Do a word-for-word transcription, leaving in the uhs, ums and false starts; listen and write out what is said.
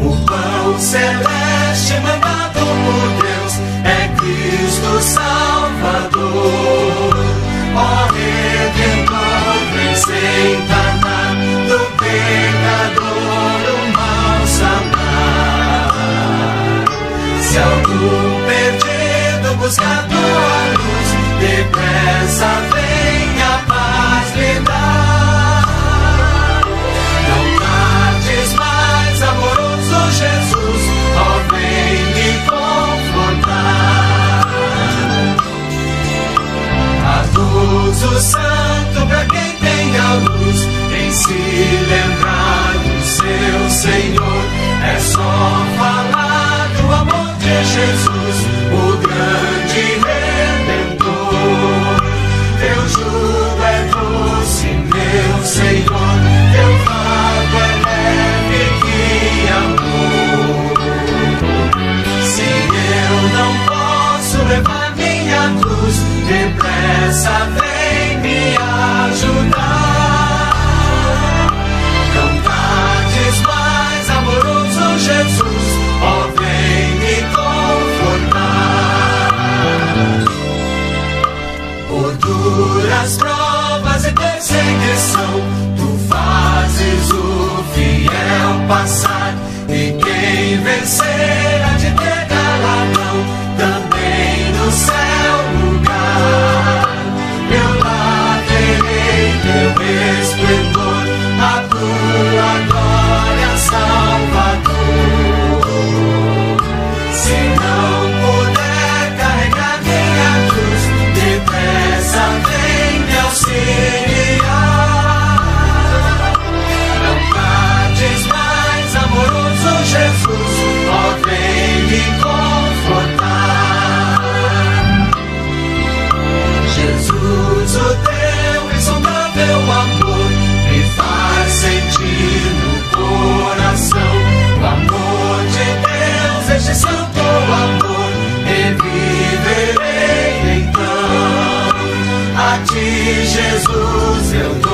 O pão celeste mandado por Deus é Cristo Salvador. Ó Redentor, vem sem tratar do pecador o mal sanar. Se algum perdido busca a tua luz, depressa vem a paz lhe dar. Jesus, ó vem me confortar. Aduz o santo pra quem tem a luz, em se lembrar do seu Senhor. É só falar do amor de Jesus, o grande Redentor. Teu jugo é doce, meu Senhor, teu fardo é leve, que amor. Se eu não posso levar minha cruz, depressa vem me ajudar. Não tardes mais, amoroso Jesus, ó vem me confortar. Por duras provas e perseguição, tu fazes o fiel passar, e quem vencer há de ter galardão, também no céu lugar. Eu lá verei teu esplendor, a tua glória, Salvador. Se não puder carregar minha cruz, depressa vem me auxiliar. Não tardes mais, amoroso Jesus, ó vem me confortar. Jesus, o teu insondável amor me faz sentir no coração o amor de Deus, este santo amor, e viverei então. A ti, Jesus, eu dou